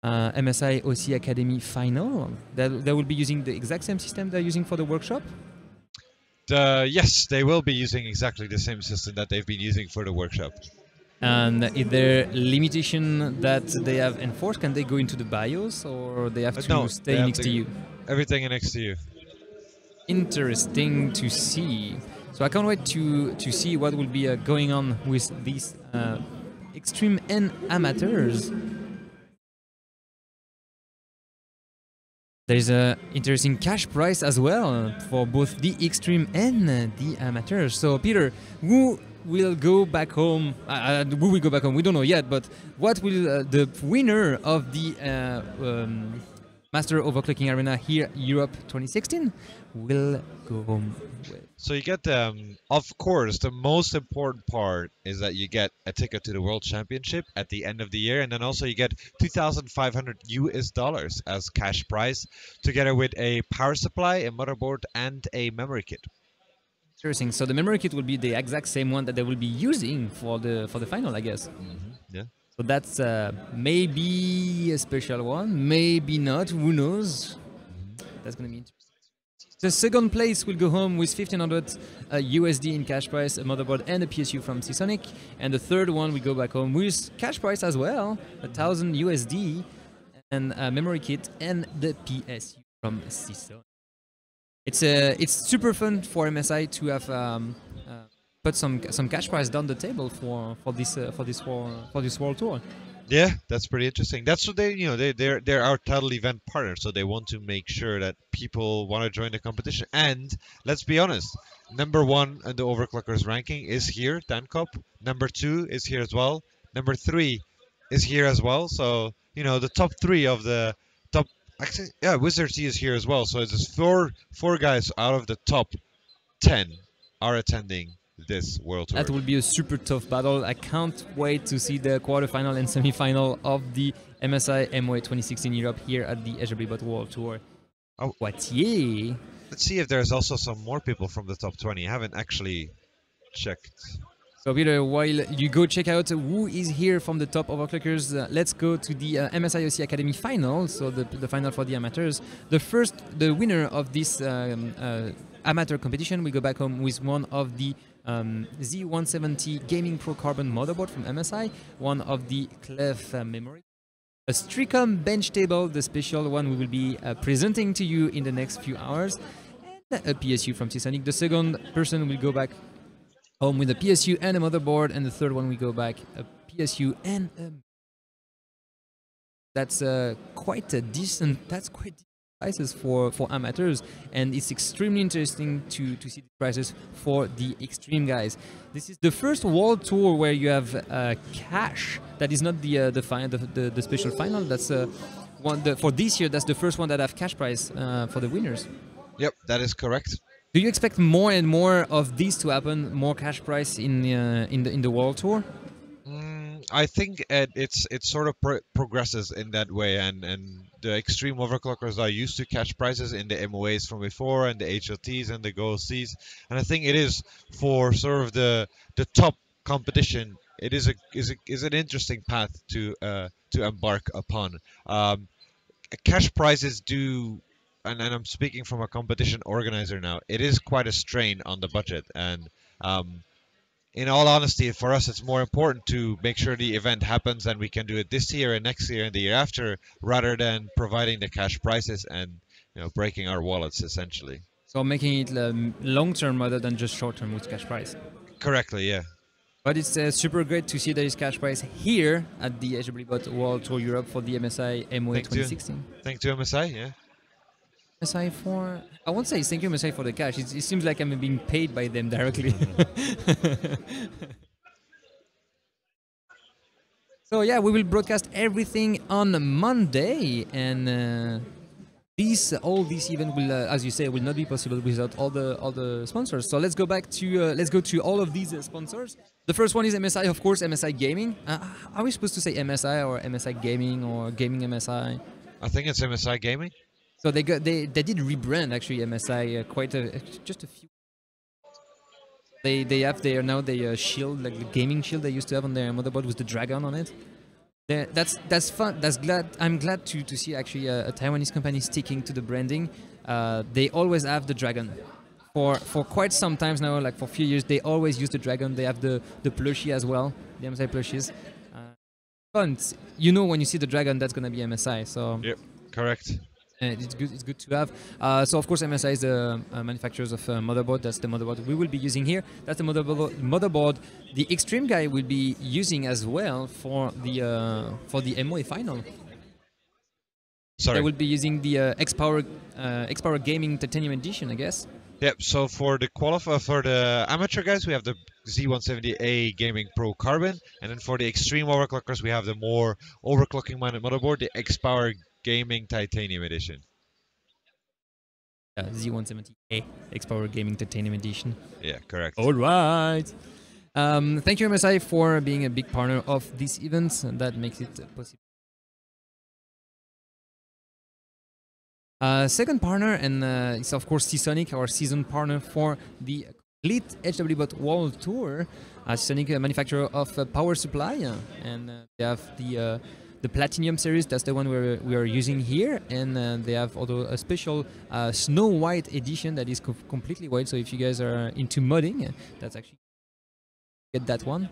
Uh, M S I O C Academy final. That they will be using the exact same system they're using for the workshop. Uh, yes, they will be using exactly the same system that they've been using for the workshop. And is there limitation that they have enforced? Can they go into the BIOS, or they have but to no, stay have next to, to you? Everything in X T U. Interesting to see. So I can't wait to to see what will be uh, going on with these uh, extreme and amateurs. There's an interesting cash prize as well for both the extreme and the amateurs. So Pieter, who will go back home? Uh, who will go back home? We don't know yet, but what will uh, the winner of the uh, um, Master Overclocking Arena here, Europe twenty sixteen, will go home with? So you get, um, of course, the most important part is that you get a ticket to the World Championship at the end of the year, and then also you get two thousand five hundred U S dollars as cash prize, together with a power supply, a motherboard, and a memory kit. Interesting. So the memory kit will be the exact same one that they will be using for the for the final, I guess. Mm-hmm. Yeah. So that's uh, maybe a special one, maybe not. Who knows? Mm-hmm. That's gonna be interesting. The second place will go home with fifteen hundred U S D in cash prize, a motherboard and a P S U from Seasonic. And the third one will go back home with cash prize as well, one thousand U S D and a memory kit and the P S U from Seasonic. It's a, it's super fun for M S I to have um, uh, put some some cash prize down the table for for this uh, for this for, for this world tour. Yeah, that's pretty interesting. That's what they, you know, they, they're, they're our title event partner, so they want to make sure that people want to join the competition. And let's be honest, number one in the overclockers ranking is here, Dancop. Number two is here as well. Number three is here as well. So, you know, the top three of the top, actually, yeah, Wizardy is here as well. So it's just four, four guys out of the top ten are attending this world tour. That will be a super tough battle. I can't wait to see the quarterfinal and semi-final of the M S I M O A twenty sixteen Europe here at the H W B O T World Tour. Oh, Poitiers. Let's see if there's also some more people from the top twenty. I haven't actually checked. So Pieter, while you go check out who is here from the top overclockers, uh, let's go to the uh, M S I O C Academy final. So the, the final for the amateurs. The first, the winner of this um, uh, amateur competition will go back home with one of the Um, Z one seventy Gaming Pro Carbon motherboard from M S I, one of the Clevv uh, memory, a Streacom bench table, the special one we will be uh, presenting to you in the next few hours, and a P S U from Seasonic. The second person will go back home with a P S U and a motherboard, and the third one will go back a P S U and a. That's uh, quite a decent. That's quite. Prices for for amateurs, and it's extremely interesting to to see the prices for the extreme guys. This is the first world tour where you have uh, cash. That is not the uh, the, the the the special final. That's uh, one the, for this year, that's the first one that have cash prize uh, for the winners. Yep, that is correct. Do you expect more and more of these to happen, more cash prize in uh, in the in the World Tour? Mm, I think it, it's it sort of pro progresses in that way, and and the extreme overclockers are used to cash prizes in the M O As from before, and the H L Ts and the G O Cs, and I think it is for sort of the the top competition. It is a is a, is an interesting path to uh, to embark upon. Um, cash prizes do. And, and I'm speaking from a competition organizer now, it is quite a strain on the budget, and um, in all honesty, for us it's more important to make sure the event happens and we can do it this year and next year and the year after, rather than providing the cash prizes and, you know, breaking our wallets essentially. So making it um, long term rather than just short term with cash prize. Correctly, yeah. But it's uh, super great to see there is cash prize here at the H W B O T World Tour Europe for the M S I M O A thank twenty sixteen. To, thank you M S I, yeah. M S I for... I won't say thank you M S I for the cash, it, it seems like I'm being paid by them directly. So yeah, we will broadcast everything on Monday, and uh, these, all these events will, uh, as you say, will not be possible without all the, all the sponsors. So let's go back to, uh, let's go to all of these uh, sponsors. The first one is M S I, of course, M S I Gaming. Uh, are we supposed to say M S I or M S I Gaming or Gaming M S I? I think it's M S I Gaming. So they got, they they did rebrand actually M S I uh, quite a just a few. They they have their now their uh, shield, like the gaming shield they used to have on their motherboard with the dragon on it. They're, that's that's fun. That's glad I'm glad to to see actually a, a Taiwanese company sticking to the branding. Uh, they always have the dragon. For for quite some times now, like for a few years, they always use the dragon. They have the the plushie as well, the M S I plushies. Uh, but you know when you see the dragon, that's gonna be M S I. So yep, correct. Uh, it's good. It's good to have. Uh, so of course, M S I is the uh, manufacturers of uh, motherboard. That's the motherboard we will be using here. That's the motherboard. Motherboard the Extreme guy will be using as well for the uh, for the M O A final. Sorry. They will be using the uh, X-Power uh, X-Power Gaming Titanium Edition, I guess. Yep. So for the qualify for the amateur guys, we have the Z one seventy A Gaming Pro Carbon, and then for the Extreme overclockers, we have the more overclocking minded motherboard, the X-Power Gaming Titanium Edition. Uh, Z one seventy A X-Power Gaming Titanium Edition. Yeah, correct. All right. Um, thank you, M S I, for being a big partner of these events. That makes it possible. Uh, second partner, and uh, it's of course Seasonic, our season partner for the complete H W B O T World Tour. Uh, Seasonic, a manufacturer of uh, power supply, uh, and uh, they have the. Uh, The Platinum series, that's the one we're, we are using here, and uh, they have also a special uh, Snow White edition that is co completely white. So if you guys are into modding, that's actually get that one.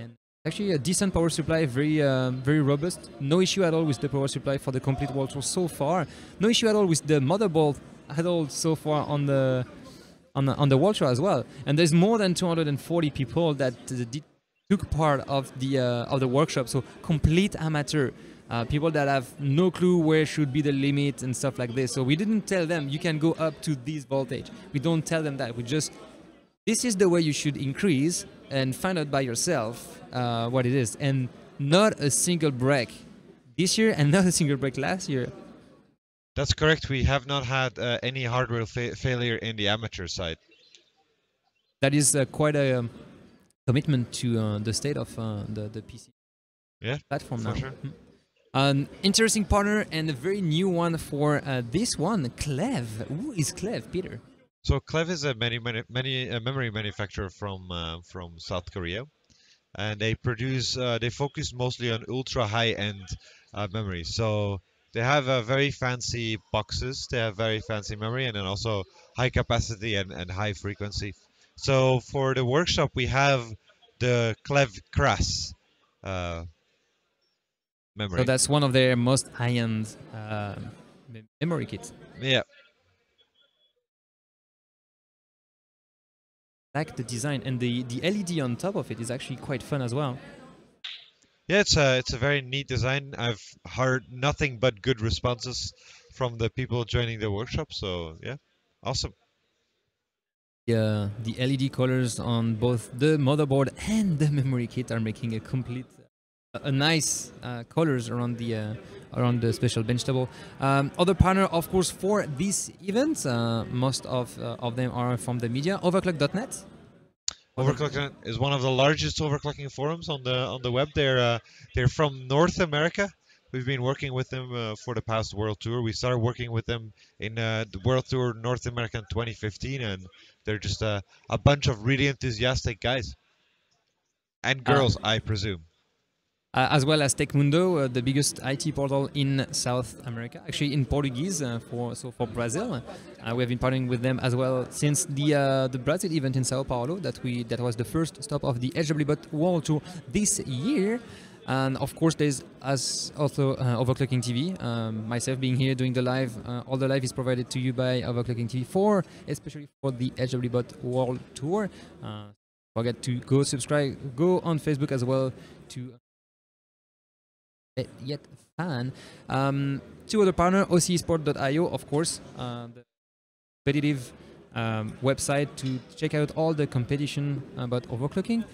And actually a decent power supply, very uh, very robust. No issue at all with the power supply for the complete World Tour so far. No issue at all with the motherboard at all so far on the on the, on the World Tour as well. And there's more than two hundred forty people that uh, did. took part of the uh, of the workshop, so complete amateur uh, people that have no clue where should be the limit and stuff like this. So we didn't tell them you can go up to this voltage. We don't tell them that. We just this is the way you should increase and find out by yourself uh, what it is. And not a single break this year, and not a single break last year. That's correct. We have not had uh, any hardware fa failure in the amateur side. That is uh, quite a um, commitment to uh, the state of uh, the, the P C yeah, platform now. Sure. Mm-hmm. An interesting partner and a very new one for uh, this one, Clevv. Who is Clevv, Peter? So Clevv is a many, many, many uh, memory manufacturer from uh, from South Korea, and they produce uh, they focus mostly on ultra high end uh, memory. So they have uh, very fancy boxes, they have very fancy memory, and then also high capacity and, and high frequency. So for the workshop, we have the Clevv Crass uh, memory. So that's one of their most high-end uh, memory kits. Yeah. Like the design, and the the L E D on top of it is actually quite fun as well. Yeah, it's a it's a very neat design. I've heard nothing but good responses from the people joining the workshop. So yeah, awesome. Uh, the L E D colors on both the motherboard and the memory kit are making a complete, uh, a nice uh, colors around the uh, around the special bench table. Um, other partner, of course, for these events, uh, most of, uh, of them are from the media. Overclock dot net. Overclocking is one of the largest overclocking forums on the on the web. They're uh, they're from North America. We've been working with them uh, for the past World Tour. We started working with them in uh, the World Tour North America in twenty fifteen, and they're just uh, a bunch of really enthusiastic guys and girls, um, I presume. Uh, as well as Tecmundo, uh, the biggest I T portal in South America, actually in Portuguese, uh, for so for Brazil. Uh, we have been partnering with them as well since the uh, the Brazil event in Sao Paulo that we that was the first stop of the H W B O T World Tour this year. And of course, there's as also uh, Overclocking T V. Um, myself being here doing the live, uh, all the live is provided to you by Overclocking T V for especially for the H W B O T World Tour. Uh, don't forget to go subscribe, go on Facebook as well to. Yet fan. Um, two other partners, O C sport dot I O, of course, uh, the competitive um, website to check out all the competition about overclocking.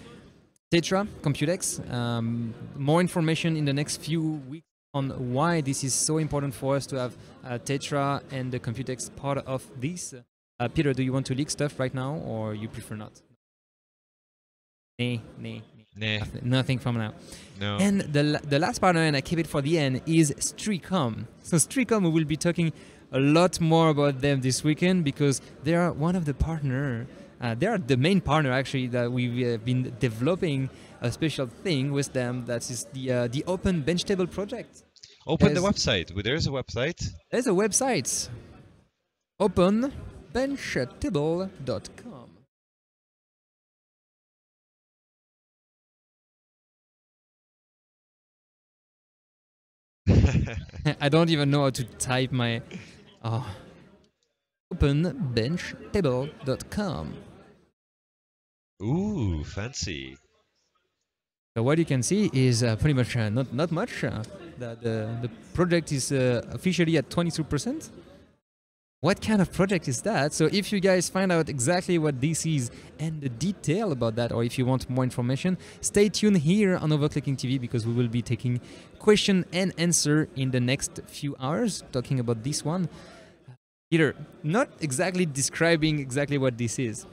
Tetra, Computex, um, more information in the next few weeks on why this is so important for us to have uh, Tetra and the Computex part of this. Uh, Pieter, do you want to leak stuff right now or you prefer not? Nay, nay. Nah. Nothing from now. No. And the, the last partner, and I keep it for the end, is Streacom. So Streacom, we will be talking a lot more about them this weekend because they are one of the partner. Uh, they are the main partner actually that we have been developing a special thing with them. That is the uh, the Open Bench Table project. Open There's the website. Well, there is a website. There's a website. Open bench table dot com. I don't even know how to type my oh. Open bench table dot com. Ooh, fancy. So what you can see is uh, pretty much uh, not not much. Uh, the, the the project is uh, officially at twenty-two percent. What kind of project is that? So if you guys find out exactly what this is and the detail about that, or if you want more information, stay tuned here on Overclocking T V because we will be taking question and answer in the next few hours, talking about this one. Pieter, not exactly describing exactly what this is.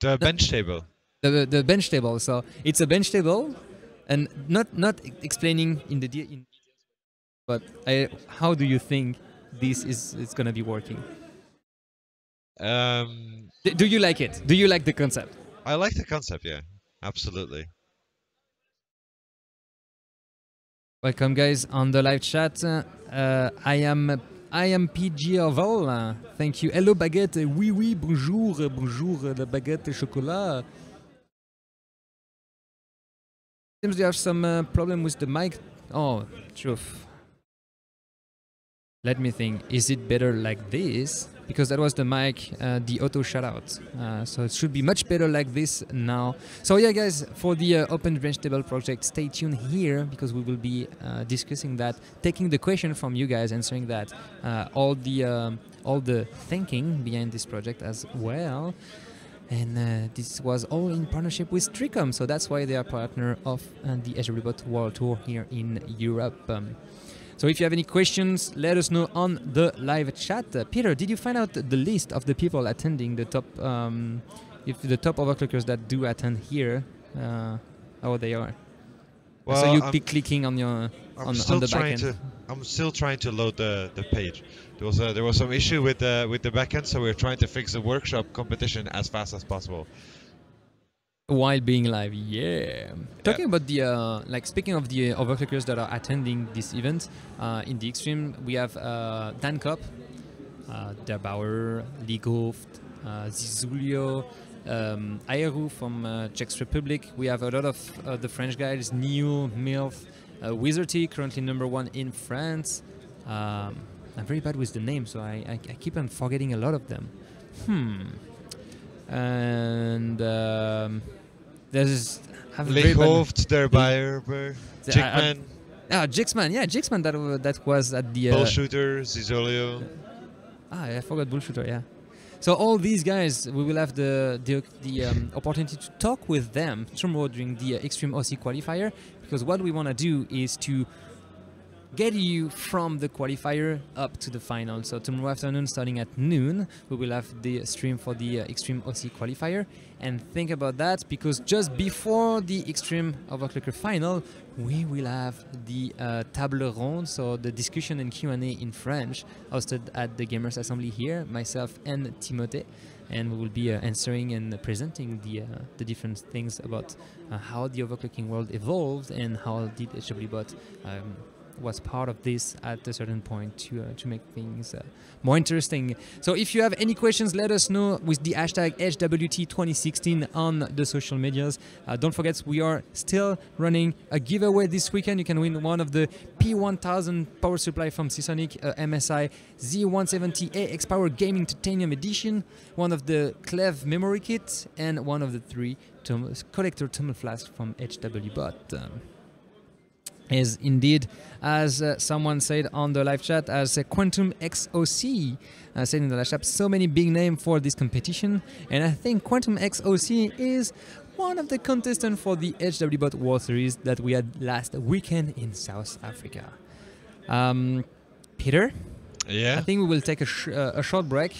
The bench table. The, the, the bench table. So it's a bench table and not, not explaining in the details, but I, how do you think this is it's gonna be working? Um, D do you like it? Do you like the concept? I like the concept, yeah, absolutely. Welcome, guys, on the live chat. Uh, I am I am P G Oval. Thank you. Hello, baguette. Oui, oui. Bonjour, bonjour. La baguette et chocolat. Seems you have some uh, problem with the mic. Oh, truth. Let me think, is it better like this? Because that was the mic, uh, the auto shutout. Uh, so it should be much better like this now. So yeah, guys, for the uh, Open Bench Table project, stay tuned here because we will be uh, discussing that, taking the question from you guys, answering that, uh, all the um, all the thinking behind this project as well. And uh, this was all in partnership with Streacom, so that's why they are partner of uh, the H W B O T World Tour here in Europe. Um, So if you have any questions, let us know on the live chat. Uh, Pieter, did you find out the list of the people attending the top, um, if the top overclockers that do attend here, uh, how they are? Well, so you I'm, keep clicking on your I'm on, still on the trying back end. To, I'm still trying to load the, the page. There was a, there was some issue with the with the backend, so we're trying to fix the workshop competition as fast as possible. While being live, yeah. Talking about the, uh, like speaking of the uh, overclockers that are attending this event, uh, in the extreme, we have uh, Dancop, uh, Der Bauer, Ligoft, uh, Zizulio, um, Aeru from uh, Czech Republic. We have a lot of uh, the French guys, Neo, Milf, uh, Wizardy, currently number one in France. Um, I'm very bad with the name, so I, I, I keep on forgetting a lot of them. Hmm. And um, there's Ligoft, Der Bauer, Jixman. Ah, Jixman, yeah, Jixman. That uh, that was at the uh, Bullshooter, Zizolio. Uh, ah, I forgot Bullshooter. Yeah. So all these guys, we will have the the, the um, opportunity to talk with them tomorrow during the uh, Extreme O C qualifier, because what we want to do is to get you from the qualifier up to the final. So tomorrow afternoon, starting at noon, we will have the stream for the uh, Extreme O C qualifier. And think about that, because just before the Extreme Overclocker final, we will have the uh, table ronde, so the discussion and Q and A in French, hosted at the Gamers Assembly here, myself and Timothée. And we will be uh, answering and presenting the, uh, the different things about uh, how the overclocking world evolved and how did H W bot um, was part of this at a certain point to, uh, to make things uh, more interesting. So if you have any questions, let us know with the hashtag H W T twenty sixteen on the social medias. Uh, don't forget, we are still running a giveaway this weekend. You can win one of the P one thousand power supply from Seasonic, uh, M S I Z one seventy A X-POWER GAMING TITANIUM EDITION, one of the Clevv memory kits, and one of the three tum collector tumble flasks from H W bot. Um, Is indeed, as uh, someone said on the live chat, as uh, Quantum X O C uh, said in the live chat, so many big names for this competition, and I think Quantum X O C is one of the contestants for the H W bot World Series that we had last weekend in South Africa. Um, Pieter, yeah, I think we will take a, sh uh, a short break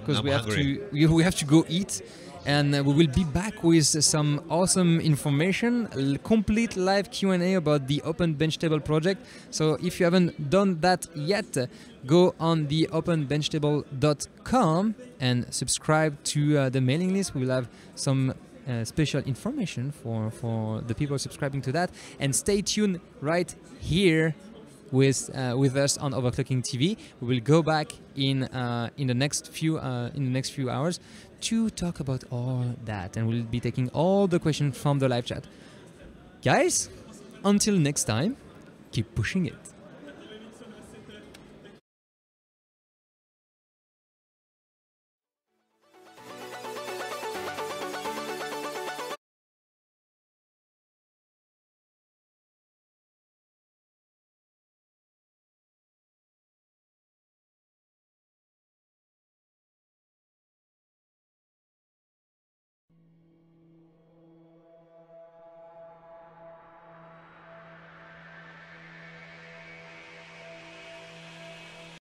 because we have to we have to go eat. And we will be back with some awesome information, a complete live Q and A about the Open Bench Table project. So if you haven't done that yet, go on the Open Bench Table dot com and subscribe to uh, the mailing list. We will have some Uh, special information for, for the people subscribing to that. And stay tuned right here with uh, with us on Overclocking T V. We will go back in uh, in the next few uh, in the next few hours to talk about all that, and we'll be taking all the questions from the live chat. Guys, until next time, keep pushing it.